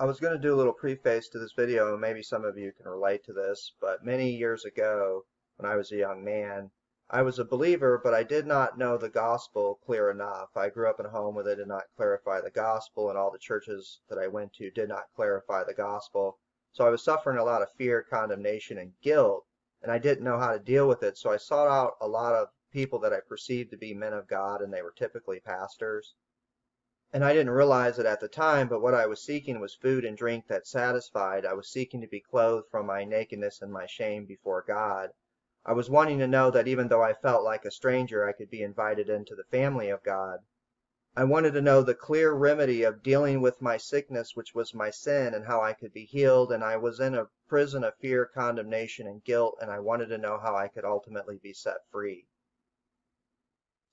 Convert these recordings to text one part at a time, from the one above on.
I was going to do a little preface to this video, and maybe some of you can relate to this, but many years ago, when I was a young man, I was a believer, but I did not know the gospel clear enough. I grew up in a home where they did not clarify the gospel, and all the churches that I went to did not clarify the gospel. So I was suffering a lot of fear, condemnation, and guilt, and I didn't know how to deal with it. So I sought out a lot of people that I perceived to be men of God, and they were typically pastors. And I didn't realize it at the time, but what I was seeking was food and drink that satisfied. I was seeking to be clothed from my nakedness and my shame before God. I was wanting to know that even though I felt like a stranger, I could be invited into the family of God. I wanted to know the clear remedy of dealing with my sickness, which was my sin, and how I could be healed, and I was in a prison of fear, condemnation, and guilt, and I wanted to know how I could ultimately be set free.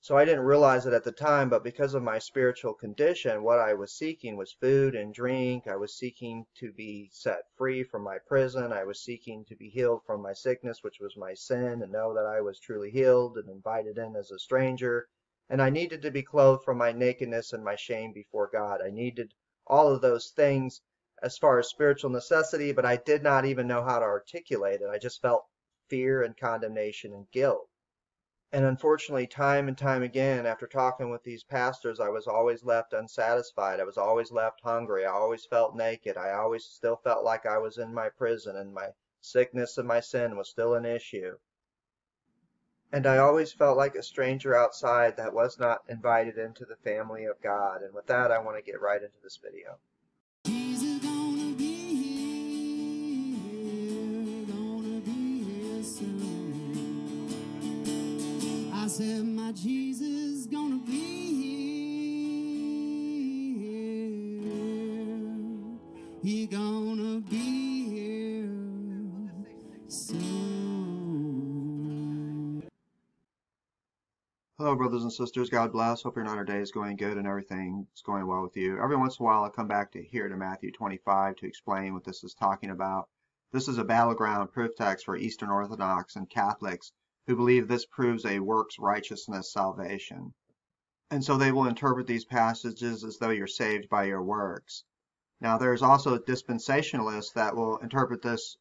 So I didn't realize it at the time, but because of my spiritual condition, what I was seeking was food and drink. I was seeking to be set free from my prison. I was seeking to be healed from my sickness, which was my sin, and know that I was truly healed and invited in as a stranger. And I needed to be clothed from my nakedness and my shame before God. I needed all of those things as far as spiritual necessity, but I did not even know how to articulate it. I just felt fear and condemnation and guilt. And unfortunately, time and time again, after talking with these pastors, I was always left unsatisfied. I was always left hungry. I always felt naked. I always still felt like I was in my prison, and my sickness and my sin was still an issue. And I always felt like a stranger outside that was not invited into the family of God. And with that, I want to get right into this video. I said, my Jesus gonna be here. He gonna be here soon. Hello, brothers and sisters. God bless. Hope your 9 day is going good and everything's going well with you. Every once in a while, I come back to here to Matthew 25 to explain what this is talking about. This is a battleground proof text for Eastern Orthodox and Catholics who believe this proves a works righteousness salvation. And so they will interpret these passages as though you're saved by your works. Now there's also dispensationalists that will interpret this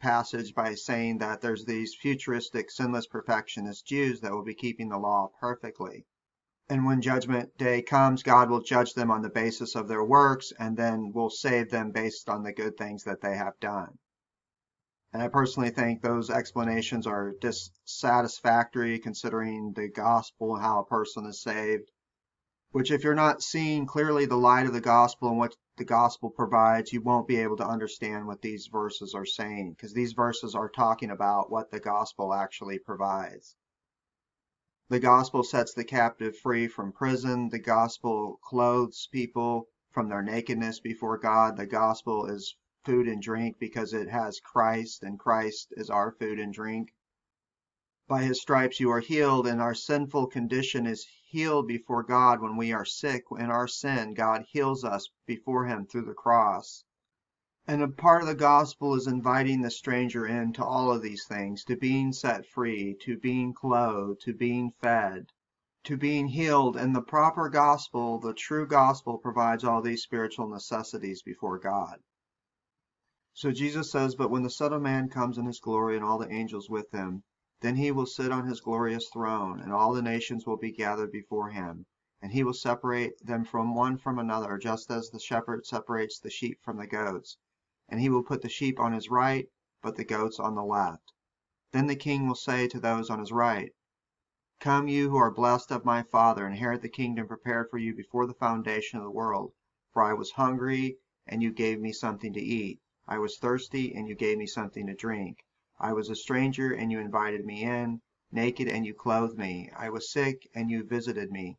passage by saying that there's these futuristic sinless perfectionist Jews that will be keeping the law perfectly. And when judgment day comes, God will judge them on the basis of their works and then will save them based on the good things that they have done. And I personally think those explanations are dissatisfactory considering the gospel and how a person is saved. Which if you're not seeing clearly the light of the gospel and what the gospel provides, you won't be able to understand what these verses are saying. Because these verses are talking about what the gospel actually provides. The gospel sets the captive free from prison. The gospel clothes people from their nakedness before God. The gospel is food and drink because it has Christ, and Christ is our food and drink. By his stripes you are healed, and our sinful condition is healed before God when we are sick. In our sin, God heals us before him through the cross. And a part of the gospel is inviting the stranger in to all of these things, to being set free, to being clothed, to being fed, to being healed. And the proper gospel, the true gospel, provides all these spiritual necessities before God. So Jesus says, but when the Son of Man comes in his glory and all the angels with him, then he will sit on his glorious throne, and all the nations will be gathered before him, and he will separate them from another, just as the shepherd separates the sheep from the goats. And he will put the sheep on his right, but the goats on the left. Then the king will say to those on his right, come you who are blessed of my Father, inherit the kingdom prepared for you before the foundation of the world. For I was hungry, and you gave me something to eat. I was thirsty, and you gave me something to drink. I was a stranger, and you invited me in. Naked, and you clothed me. I was sick, and you visited me.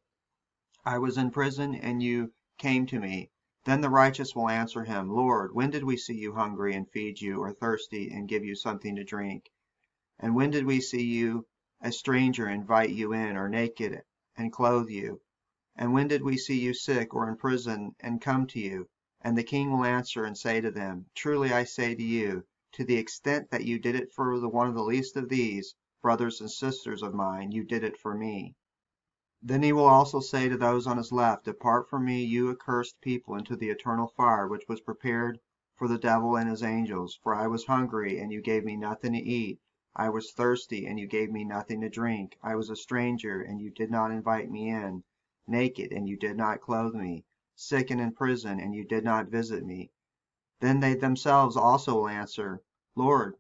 I was in prison, and you came to me. Then the righteous will answer him, Lord, when did we see you hungry and feed you, or thirsty and give you something to drink? And when did we see you a stranger, invite you in, or naked and clothe you? And when did we see you sick or in prison and come to you? And the king will answer and say to them, truly I say to you, to the extent that you did it for one of the least of these, brothers and sisters of mine, you did it for me. Then he will also say to those on his left, Depart from me, you accursed people, into the eternal fire, which was prepared for the devil and his angels. For I was hungry, and you gave me nothing to eat. I was thirsty, and you gave me nothing to drink. I was a stranger, and you did not invite me in. Naked, and you did not clothe me. Sick and in prison, and you did not visit me. Then they themselves also will answer, Lord,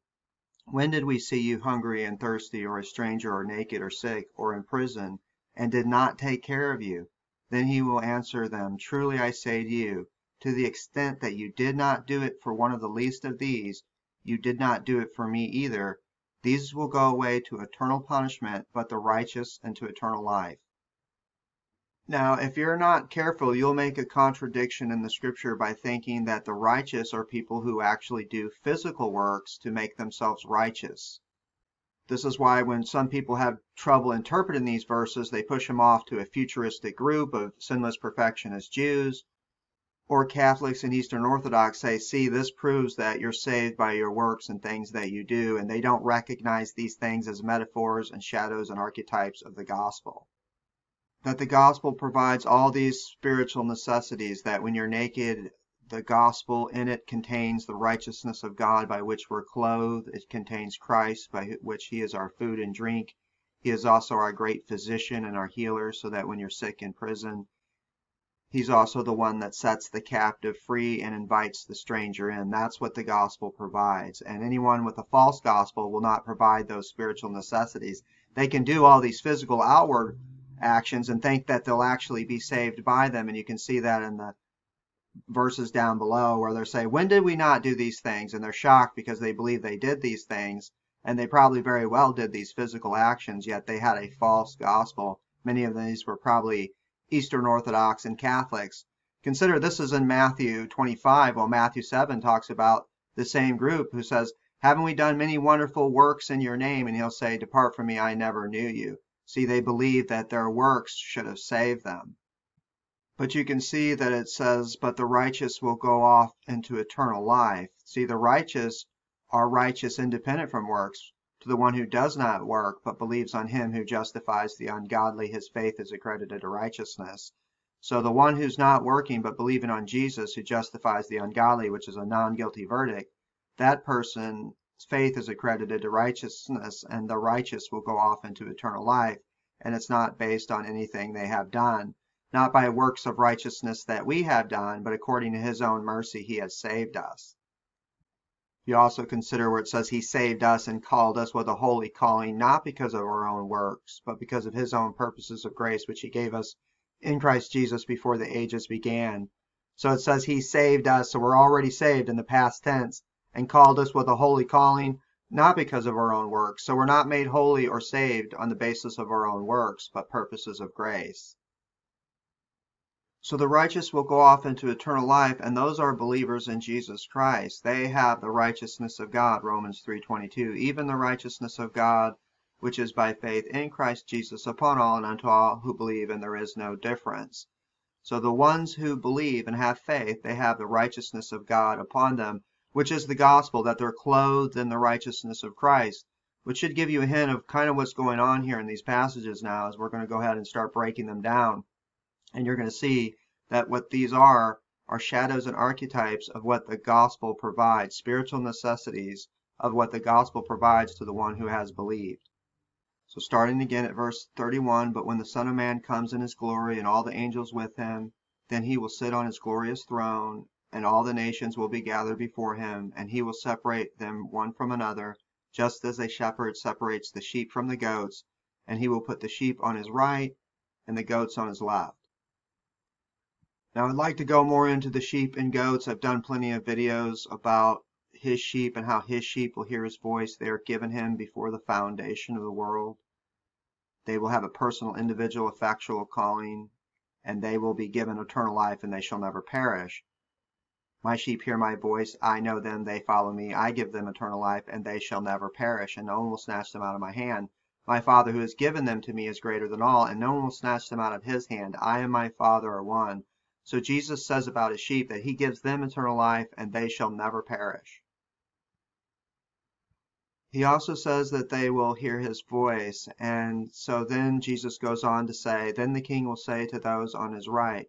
when did we see you hungry and thirsty, or a stranger, or naked, or sick, or in prison, and did not take care of you? Then he will answer them, Truly I say to you, to the extent that you did not do it for one of the least of these, you did not do it for me either. These will go away to eternal punishment, but the righteous into eternal life. Now, if you're not careful, you'll make a contradiction in the scripture by thinking that the righteous are people who actually do physical works to make themselves righteous. This is why when some people have trouble interpreting these verses, they push them off to a futuristic group of sinless perfectionist Jews, or Catholics and Eastern Orthodox say, see, this proves that you're saved by your works and things that you do, and they don't recognize these things as metaphors and shadows and archetypes of the gospel. That the gospel provides all these spiritual necessities, that when you're naked, the gospel in it contains the righteousness of God by which we're clothed. It contains Christ by which he is our food and drink. He is also our great physician and our healer, so that when you're sick in prison, he's also the one that sets the captive free and invites the stranger in. That's what the gospel provides. And anyone with a false gospel will not provide those spiritual necessities. They can do all these physical outward actions and think that they'll actually be saved by them. And you can see that in the verses down below where they're saying, when did we not do these things? And they're shocked because they believe they did these things, and they probably very well did these physical actions, yet they had a false gospel. Many of these were probably Eastern Orthodox and Catholics. Consider this is in Matthew 25, while Matthew 7 talks about the same group who says, haven't we done many wonderful works in your name? And he'll say, depart from me, I never knew you. See, they believe that their works should have saved them. But you can see that it says, but the righteous will go off into eternal life. See, the righteous are righteous independent from works. To the one who does not work, but believes on him who justifies the ungodly, his faith is accredited to righteousness. So the one who's not working, but believing on Jesus, who justifies the ungodly, which is a non-guilty verdict, that person's faith is accredited to righteousness, and the righteous will go off into eternal life. And it's not based on anything they have done. Not by works of righteousness that we have done, but according to his own mercy he has saved us. You also consider where it says he saved us and called us with a holy calling, not because of our own works, but because of his own purposes of grace, which he gave us in Christ Jesus before the ages began. So it says he saved us, so we're already saved in the past tense, and called us with a holy calling, not because of our own works. So we're not made holy or saved on the basis of our own works, but purposes of grace. So the righteous will go off into eternal life, and those are believers in Jesus Christ. They have the righteousness of God, Romans 3:22, even the righteousness of God, which is by faith in Christ Jesus upon all and unto all who believe, and there is no difference. So the ones who believe and have faith, they have the righteousness of God upon them, which is the gospel, that they're clothed in the righteousness of Christ, which should give you a hint of kind of what's going on here in these passages now, as we're going to go ahead and start breaking them down. And you're going to see that what these are shadows and archetypes of what the gospel provides, spiritual necessities of what the gospel provides to the one who has believed. So starting again at verse 31, but when the Son of Man comes in his glory and all the angels with him, then he will sit on his glorious throne, and all the nations will be gathered before him, and he will separate them one from another, just as a shepherd separates the sheep from the goats, and he will put the sheep on his right and the goats on his left. Now, I'd like to go more into the sheep and goats. I've done plenty of videos about his sheep and how his sheep will hear his voice. They are given him before the foundation of the world. They will have a personal, individual, effectual calling, and they will be given eternal life, and they shall never perish. My sheep hear my voice. I know them. They follow me. I give them eternal life, and they shall never perish, and no one will snatch them out of my hand. My Father who has given them to me is greater than all, and no one will snatch them out of his hand. I and my Father are one. So Jesus says about his sheep that he gives them eternal life, and they shall never perish. He also says that they will hear his voice. And so then Jesus goes on to say, "Then the king will say to those on his right,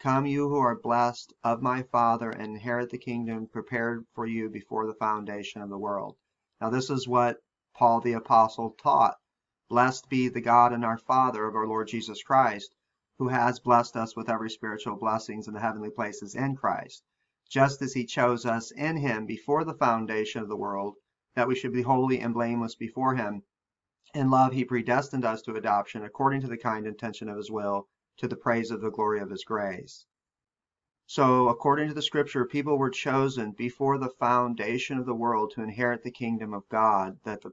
'Come, you who are blessed of my Father, and inherit the kingdom prepared for you before the foundation of the world.'" Now this is what Paul the Apostle taught. Blessed be the God and our Father of our Lord Jesus Christ, who has blessed us with every spiritual blessings in the heavenly places in Christ, just as he chose us in him before the foundation of the world, that we should be holy and blameless before him. In love he predestined us to adoption, according to the kind intention of his will, to the praise of the glory of his grace. So, according to the scripture, people were chosen before the foundation of the world to inherit the kingdom of God, that the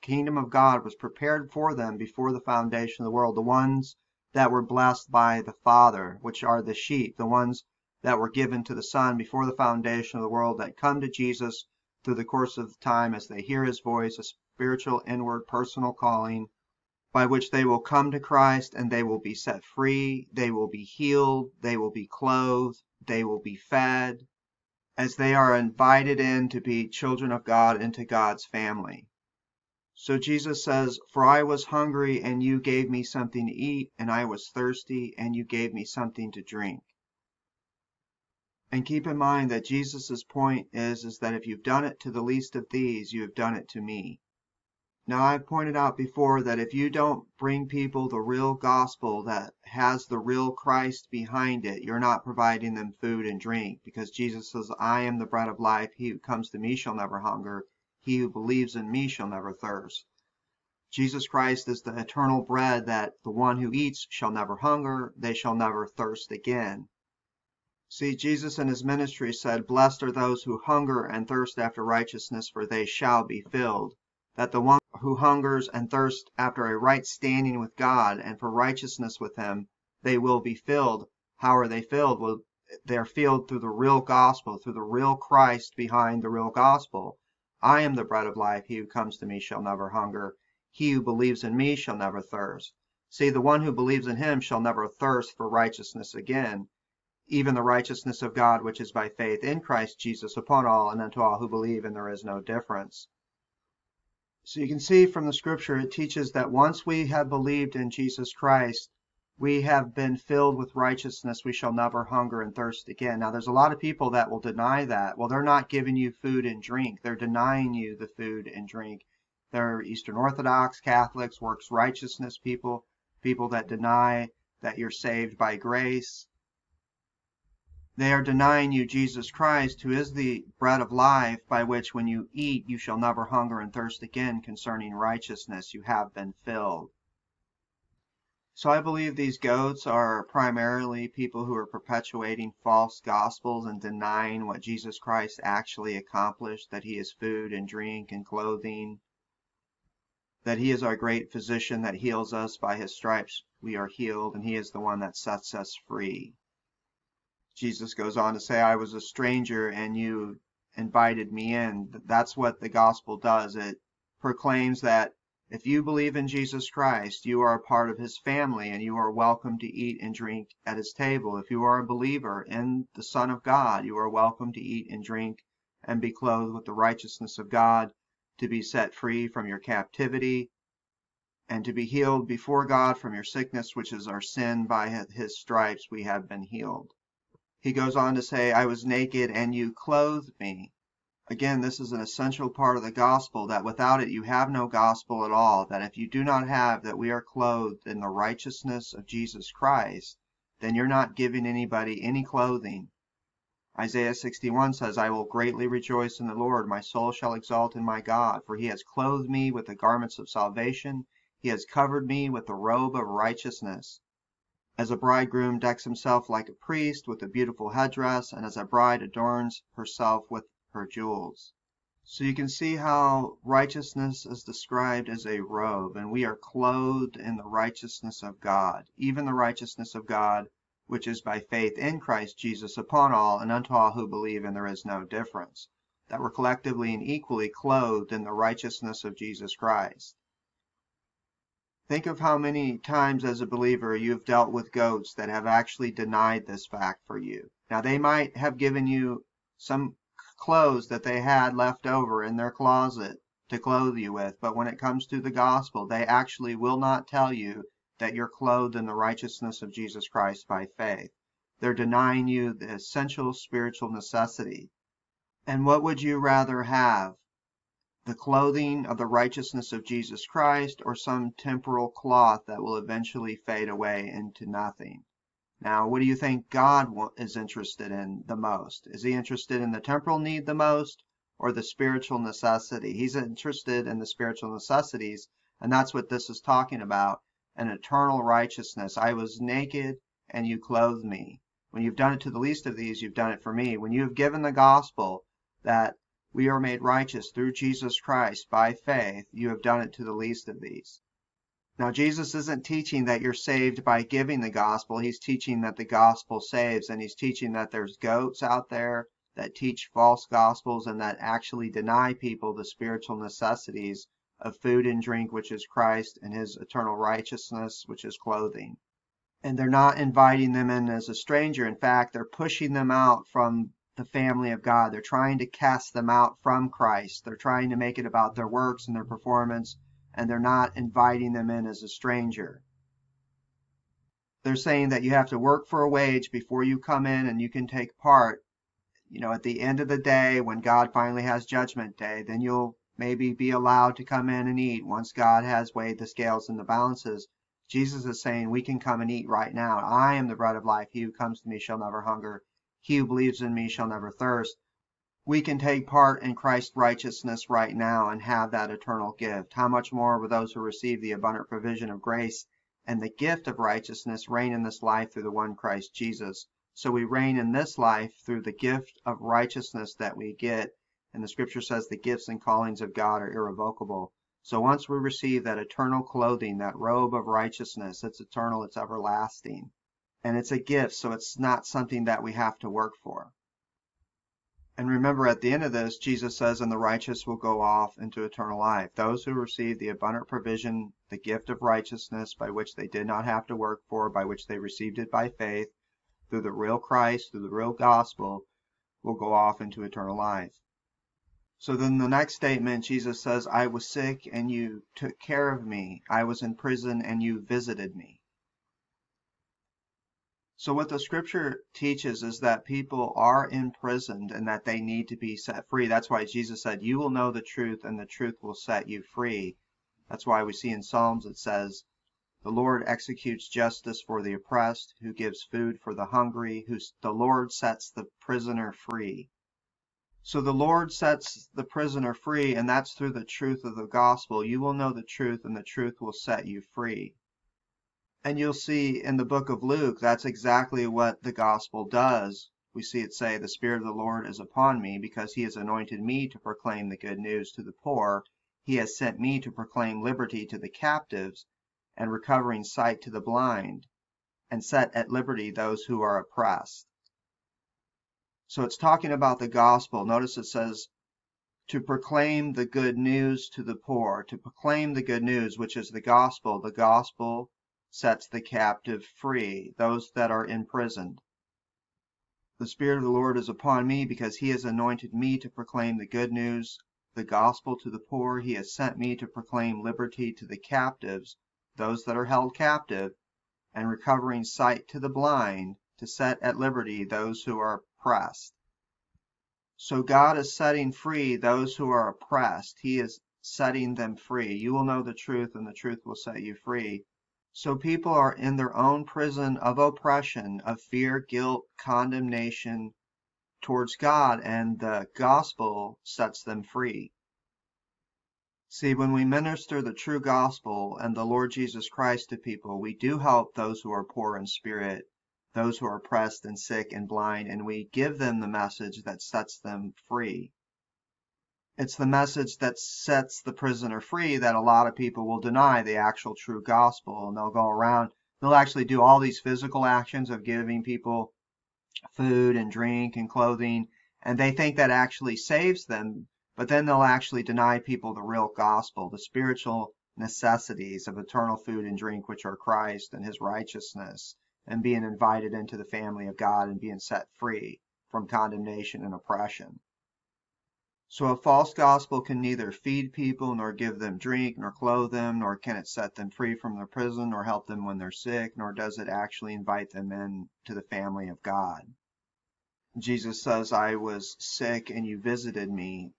kingdom of God was prepared for them before the foundation of the world, the ones that were blessed by the Father, which are the sheep, the ones that were given to the Son before the foundation of the world, that come to Jesus through the course of time as they hear his voice, a spiritual, inward, personal calling, by which they will come to Christ and they will be set free, they will be healed, they will be clothed, they will be fed, as they are invited in to be children of God into God's family. So Jesus says, "For I was hungry and you gave me something to eat, and I was thirsty and you gave me something to drink." And keep in mind that Jesus's point is that if you've done it to the least of these, you have done it to me. Now, I've pointed out before that if you don't bring people the real gospel that has the real Christ behind it, you're not providing them food and drink, because Jesus says, "I am the bread of life. He who comes to me shall never hunger. He who believes in me shall never thirst." Jesus Christ is the eternal bread that the one who eats shall never hunger. They shall never thirst again. See, Jesus in his ministry said, "Blessed are those who hunger and thirst after righteousness, for they shall be filled." That the one who hungers and thirsts after a right standing with God and for righteousness with him, they will be filled. How are they filled? Well, they're filled through the real gospel, through the real Christ behind the real gospel. "I am the bread of life. He who comes to me shall never hunger. He who believes in me shall never thirst." See, the one who believes in him shall never thirst for righteousness again, even the righteousness of God, which is by faith in Christ Jesus upon all and unto all who believe, and there is no difference. So you can see from the scripture, it teaches that once we have believed in Jesus Christ, we have been filled with righteousness. We shall never hunger and thirst again. Now, there's a lot of people that will deny that. Well, they're not giving you food and drink. They're denying you the food and drink. They're Eastern Orthodox, Catholics, works righteousness people, people that deny that you're saved by grace. They are denying you Jesus Christ, who is the bread of life, by which when you eat, you shall never hunger and thirst again concerning righteousness. You have been filled. So I believe these goats are primarily people who are perpetuating false gospels and denying what Jesus Christ actually accomplished, that he is food and drink and clothing, that he is our great physician that heals us. By his stripes we are healed, and he is the one that sets us free. Jesus goes on to say, "I was a stranger and you invited me in." That's what the gospel does. It proclaims that if you believe in Jesus Christ, you are a part of his family and you are welcome to eat and drink at his table. If you are a believer in the Son of God, you are welcome to eat and drink and be clothed with the righteousness of God, to be set free from your captivity, and to be healed before God from your sickness, which is our sin. By his stripes we have been healed. He goes on to say, "I was naked and you clothed me." Again, this is an essential part of the gospel, that without it you have no gospel at all, that if you do not have that we are clothed in the righteousness of Jesus Christ, then you're not giving anybody any clothing. Isaiah 61 says, "I will greatly rejoice in the Lord. My soul shall exalt in my God, for he has clothed me with the garments of salvation. He has covered me with the robe of righteousness. As a bridegroom decks himself like a priest with a beautiful headdress, and as a bride adorns herself with her jewels." So you can see how righteousness is described as a robe, and we are clothed in the righteousness of God, even the righteousness of God, which is by faith in Christ Jesus upon all and unto all who believe, and there is no difference, that we're collectively and equally clothed in the righteousness of Jesus Christ. Think of how many times as a believer you've dealt with goats that have actually denied this fact for you. Now, they might have given you some clothes that they had left over in their closet to clothe you with. But when it comes to the gospel, they actually will not tell you that you're clothed in the righteousness of Jesus Christ by faith. They're denying you the essential spiritual necessity. And what would you rather have? The clothing of the righteousness of Jesus Christ, or some temporal cloth that will eventually fade away into nothing? Now, what do you think God is interested in the most? Is he interested in the temporal need the most, or the spiritual necessity? He's interested in the spiritual necessities, and that's what this is talking about, an eternal righteousness. I was naked, and you clothed me. When you've done it to the least of these, you've done it for me. When you have given the gospel that we are made righteous through Jesus Christ by faith, you have done it to the least of these. Now, Jesus isn't teaching that you're saved by giving the gospel. He's teaching that the gospel saves, and he's teaching that there's goats out there that teach false gospels and that actually deny people the spiritual necessities of food and drink, which is Christ, and his eternal righteousness, which is clothing. And they're not inviting them in as a stranger. In fact, they're pushing them out from the family of God. They're trying to cast them out from Christ. They're trying to make it about their works and their performance, and they're not inviting them in as a stranger. They're saying that you have to work for a wage before you come in and you can take part. You know, at the end of the day, when God finally has judgment day, then you'll maybe be allowed to come in and eat once God has weighed the scales and the balances. Jesus is saying we can come and eat right now. I am the bread of life. He who comes to me shall never hunger. He who believes in me shall never thirst. We can take part in Christ's righteousness right now and have that eternal gift. How much more will those who receive the abundant provision of grace and the gift of righteousness reign in this life through the one Christ Jesus? So we reign in this life through the gift of righteousness that we get. And the scripture says the gifts and callings of God are irrevocable. So once we receive that eternal clothing, that robe of righteousness, it's eternal, it's everlasting. And it's a gift, so it's not something that we have to work for. And remember, at the end of this, Jesus says, and the righteous will go off into eternal life. Those who receive the abundant provision, the gift of righteousness, by which they did not have to work for, by which they received it by faith, through the real Christ, through the real gospel, will go off into eternal life. So then the next statement, Jesus says, I was sick and you took care of me. I was in prison and you visited me. So what the scripture teaches is that people are imprisoned and that they need to be set free. That's why Jesus said, you will know the truth and the truth will set you free. That's why we see in Psalms it says, the Lord executes justice for the oppressed, who gives food for the hungry, the Lord sets the prisoner free. So the Lord sets the prisoner free, and that's through the truth of the gospel. You will know the truth and the truth will set you free. And you'll see in the book of Luke, that's exactly what the gospel does. We see it say, the Spirit of the Lord is upon me because he has anointed me to proclaim the good news to the poor. He has sent me to proclaim liberty to the captives and recovering sight to the blind, and set at liberty those who are oppressed. So it's talking about the gospel. Notice it says, to proclaim the good news to the poor, to proclaim the good news, which is the gospel. The gospel sets the captive free, those that are imprisoned. The Spirit of the Lord is upon me because he has anointed me to proclaim the good news, the gospel to the poor. He has sent me to proclaim liberty to the captives, those that are held captive, and recovering sight to the blind, to set at liberty those who are oppressed. So God is setting free those who are oppressed. He is setting them free. You will know the truth and the truth will set you free. So people are in their own prison of oppression, of fear, guilt, condemnation towards God, and the gospel sets them free. See, when we minister the true gospel and the Lord Jesus Christ to people, we do help those who are poor in spirit, those who are oppressed and sick and blind, and we give them the message that sets them free. It's the message that sets the prisoner free that a lot of people will deny, the actual true gospel, and they'll go around. They'll actually do all these physical actions of giving people food and drink and clothing, and they think that actually saves them, but then they'll actually deny people the real gospel, the spiritual necessities of eternal food and drink, which are Christ and his righteousness, and being invited into the family of God and being set free from condemnation and oppression. So a false gospel can neither feed people, nor give them drink, nor clothe them, nor can it set them free from their prison, nor help them when they're sick, nor does it actually invite them in to the family of God. Jesus says, I was sick and you visited me,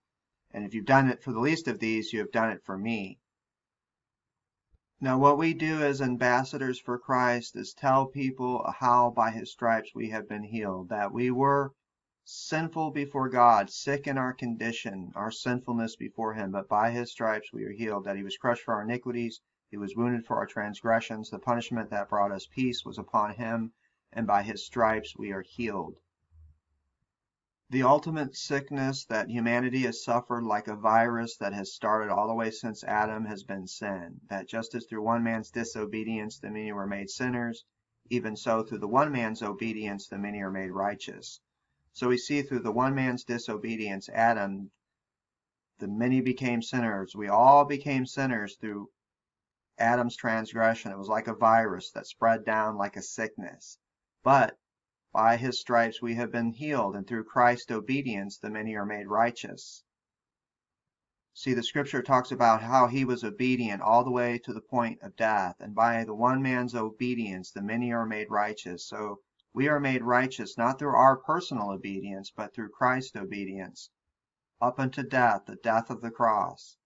and if you've done it for the least of these, you have done it for me. Now what we do as ambassadors for Christ is tell people how by his stripes we have been healed, that we were sinful before God, sick in our condition, our sinfulness before him, but by his stripes we are healed, that he was crushed for our iniquities, he was wounded for our transgressions, the punishment that brought us peace was upon him, and by his stripes we are healed. The ultimate sickness that humanity has suffered, like a virus that has started all the way since Adam, has been sin, that just as through one man's disobedience the many were made sinners, even so through the one man's obedience the many are made righteous. So we see through the one man's disobedience, Adam, the many became sinners. We all became sinners through Adam's transgression. It was like a virus that spread down like a sickness. But by his stripes we have been healed, and through Christ's obedience the many are made righteous. See, the scripture talks about how he was obedient all the way to the point of death, and by the one man's obedience the many are made righteous. So we are made righteous not through our personal obedience, but through Christ's obedience, up unto death, the death of the cross,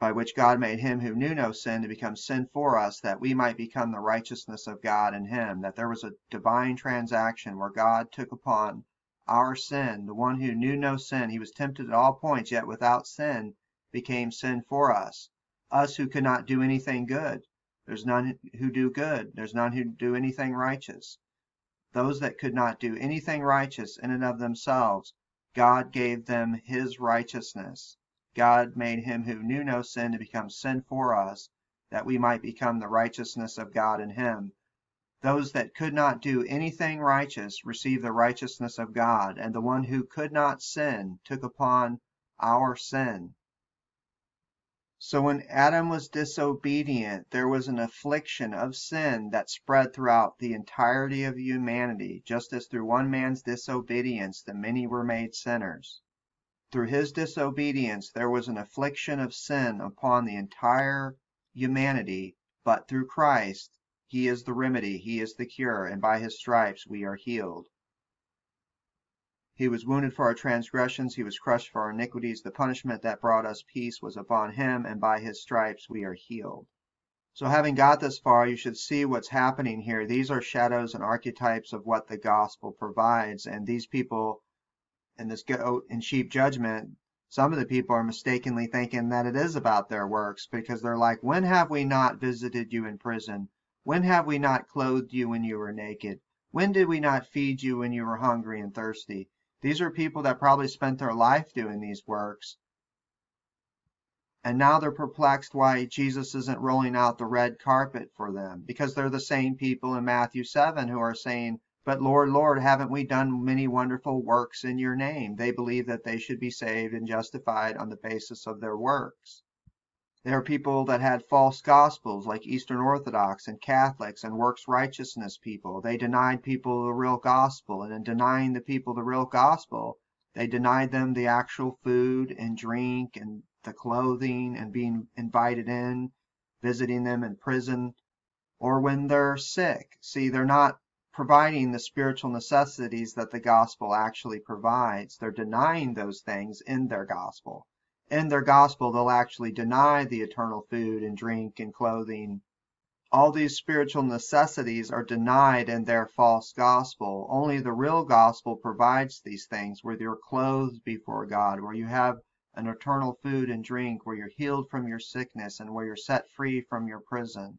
by which God made him who knew no sin to become sin for us, that we might become the righteousness of God in him, that there was a divine transaction where God took upon our sin. The one who knew no sin, he was tempted at all points, yet without sin, became sin for us. Us who could not do anything good. There's none who do good. There's none who do anything righteous. Those that could not do anything righteous in and of themselves, God gave them his righteousness. God made him who knew no sin to become sin for us, that we might become the righteousness of God in him. Those that could not do anything righteous received the righteousness of God, and the one who could not sin took upon our sin. So when Adam was disobedient, there was an affliction of sin that spread throughout the entirety of humanity, just as through one man's disobedience the many were made sinners. Through his disobedience there was an affliction of sin upon the entire humanity, but through Christ he is the remedy, he is the cure, and by his stripes we are healed. He was wounded for our transgressions, he was crushed for our iniquities, the punishment that brought us peace was upon him, and by his stripes we are healed. So having got this far, you should see what's happening here. These are shadows and archetypes of what the gospel provides, and these people in this goat and sheep judgment, some of the people are mistakenly thinking that it is about their works, because they're like, when have we not visited you in prison? When have we not clothed you when you were naked? When did we not feed you when you were hungry and thirsty? These are people that probably spent their life doing these works, and now they're perplexed why Jesus isn't rolling out the red carpet for them, because they're the same people in Matthew 7 who are saying, but Lord, Lord, haven't we done many wonderful works in your name? They believe that they should be saved and justified on the basis of their works. There are people that had false gospels like Eastern Orthodox and Catholics and works righteousness people. They denied people the real gospel, and in denying the people the real gospel, they denied them the actual food and drink and the clothing and being invited in, visiting them in prison or when they're sick. See, they're not providing the spiritual necessities that the gospel actually provides. They're denying those things in their gospel. In their gospel, they'll actually deny the eternal food and drink and clothing. All these spiritual necessities are denied in their false gospel. Only the real gospel provides these things, where you're clothed before God, where you have an eternal food and drink, where you're healed from your sickness, and where you're set free from your prison.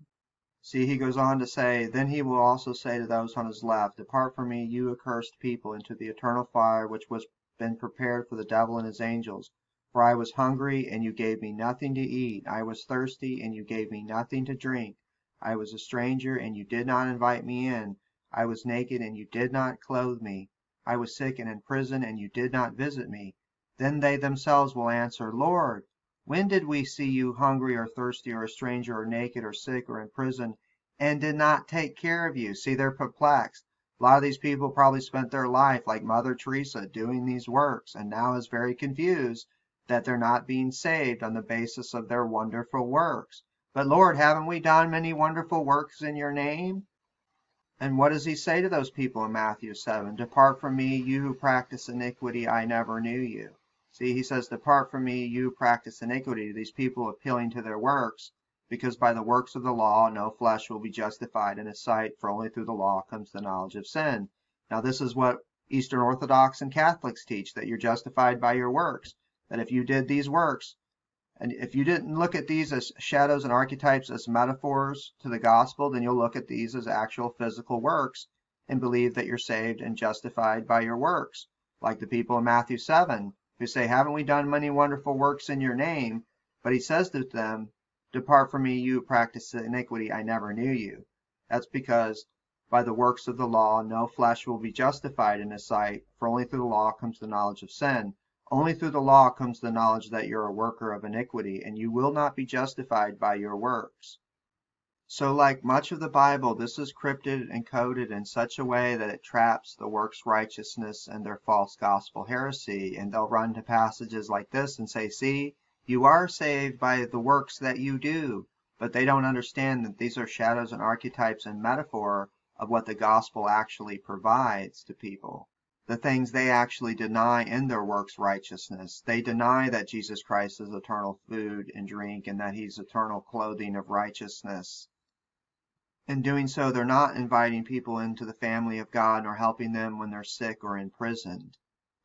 See, he goes on to say, then he will also say to those on his left, depart from me, you accursed people, into the eternal fire which was been prepared for the devil and his angels. For I was hungry, and you gave me nothing to eat. I was thirsty, and you gave me nothing to drink. I was a stranger, and you did not invite me in. I was naked, and you did not clothe me. I was sick and in prison, and you did not visit me. Then they themselves will answer, Lord, when did we see you hungry or thirsty or a stranger or naked or sick or in prison, and did not take care of you? See, they're perplexed. A lot of these people probably spent their life like Mother Teresa doing these works, and now is very confused that they're not being saved on the basis of their wonderful works. But Lord, haven't we done many wonderful works in your name? And what does he say to those people in Matthew 7? Depart from me, you who practice iniquity, I never knew you. See, he says, depart from me, you who practice iniquity. These people appealing to their works, because by the works of the law, no flesh will be justified in his sight, for only through the law comes the knowledge of sin. Now, this is what Eastern Orthodox and Catholics teach, that you're justified by your works, that if you did these works, and if you didn't look at these as shadows and archetypes as metaphors to the gospel, then you'll look at these as actual physical works and believe that you're saved and justified by your works, like the people in Matthew 7, who say, haven't we done many wonderful works in your name? But he says to them, depart from me, you practice iniquity, I never knew you. That's because by the works of the law, no flesh will be justified in his sight, for only through the law comes the knowledge of sin. Only through the law comes the knowledge that you're a worker of iniquity, and you will not be justified by your works. So like much of the Bible, this is crypted and coded in such a way that it traps the works righteousness and their false gospel heresy, and they'll run to passages like this and say, see, you are saved by the works that you do, but they don't understand that these are shadows and archetypes and metaphor of what the gospel actually provides to people. The things they actually deny in their works righteousness. They deny that Jesus Christ is eternal food and drink and that he's eternal clothing of righteousness. In doing so, they're not inviting people into the family of God nor helping them when they're sick or imprisoned.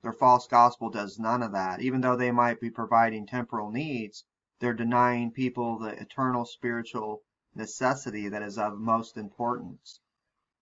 Their false gospel does none of that. Even though they might be providing temporal needs, they're denying people the eternal spiritual necessity that is of most importance.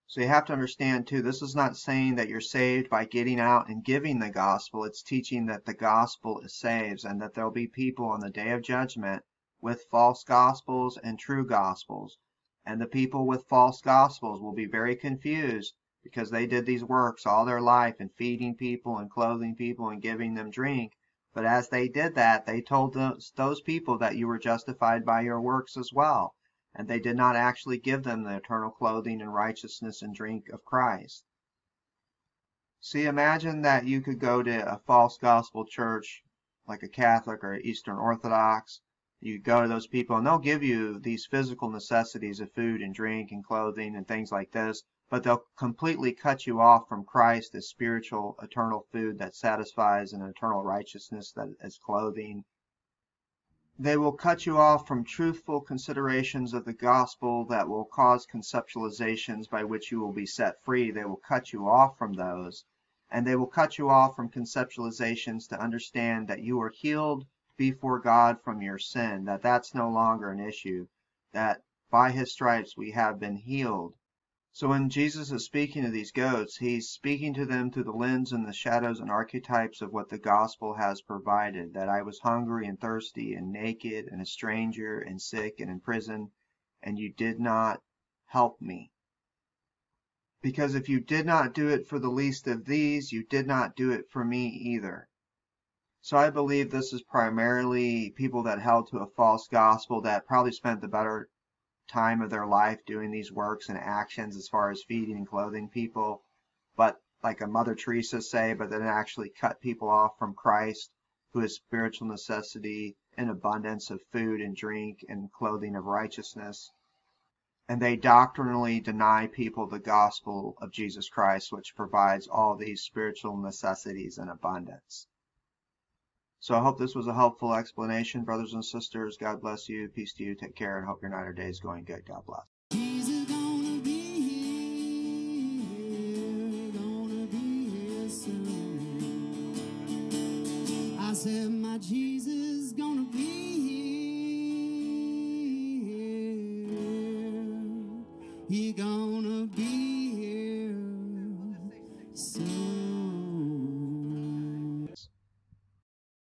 So you have to understand, too, this is not saying that you're saved by getting out and giving the gospel. It's teaching that the gospel saves and that there'll be people on the day of judgment with false gospels and true gospels. And the people with false gospels will be very confused, because they did these works all their life and feeding people and clothing people and giving them drink. But as they did that, they told those people that you were justified by your works as well. And they did not actually give them the eternal clothing and righteousness and drink of Christ. See, imagine that you could go to a false gospel church, like a Catholic or Eastern Orthodox. You go to those people and they'll give you these physical necessities of food and drink and clothing and things like this. But they'll completely cut you off from Christ, the spiritual, eternal food that satisfies and eternal righteousness that is clothing. They will cut you off from truthful considerations of the gospel that will cause conceptualizations by which you will be set free. They will cut you off from those, and they will cut you off from conceptualizations to understand that you are healed before God from your sin, that that's no longer an issue, that by his stripes we have been healed. So when Jesus is speaking to these goats, he's speaking to them through the lens and the shadows and archetypes of what the gospel has provided, that I was hungry and thirsty and naked and a stranger and sick and in prison, and you did not help me. Because if you did not do it for the least of these, you did not do it for me either. So I believe this is primarily people that held to a false gospel that probably spent the better time of their life doing these works and actions as far as feeding and clothing people, but like a Mother Teresa say, but then actually cut people off from Christ, who is spiritual necessity and abundance of food and drink and clothing of righteousness. And they doctrinally deny people the gospel of Jesus Christ, which provides all these spiritual necessities in abundance. So I hope this was a helpful explanation, brothers and sisters. God bless you. Peace to you. Take care, and hope your night or day is going good. God bless. I said, my Jesus is gonna be here. He gonna be here soon.